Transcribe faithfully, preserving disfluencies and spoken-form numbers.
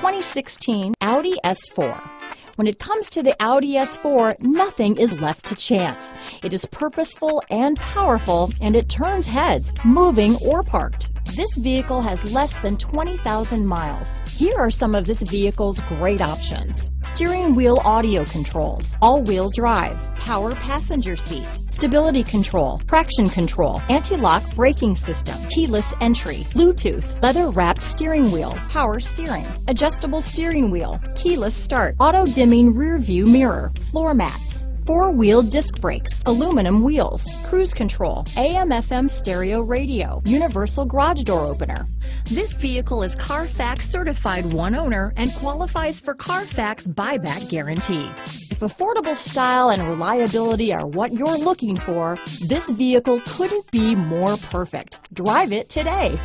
twenty sixteen Audi S four. When it comes to the Audi S four, nothing is left to chance. It is purposeful and powerful, and it turns heads, moving or parked. This vehicle has less than twenty thousand miles. Here are some of this vehicle's great options. Steering wheel audio controls, all-wheel drive, power passenger seat, stability control, traction control, anti-lock braking system, keyless entry, Bluetooth, leather-wrapped steering wheel, power steering, adjustable steering wheel, keyless start, auto-dimming rear-view mirror, floor mats, four-wheel disc brakes, aluminum wheels, cruise control, A M F M stereo radio, universal garage door opener. This vehicle is Carfax certified one owner and qualifies for Carfax buyback guarantee. If affordable style and reliability are what you're looking for, this vehicle couldn't be more perfect. Drive it today.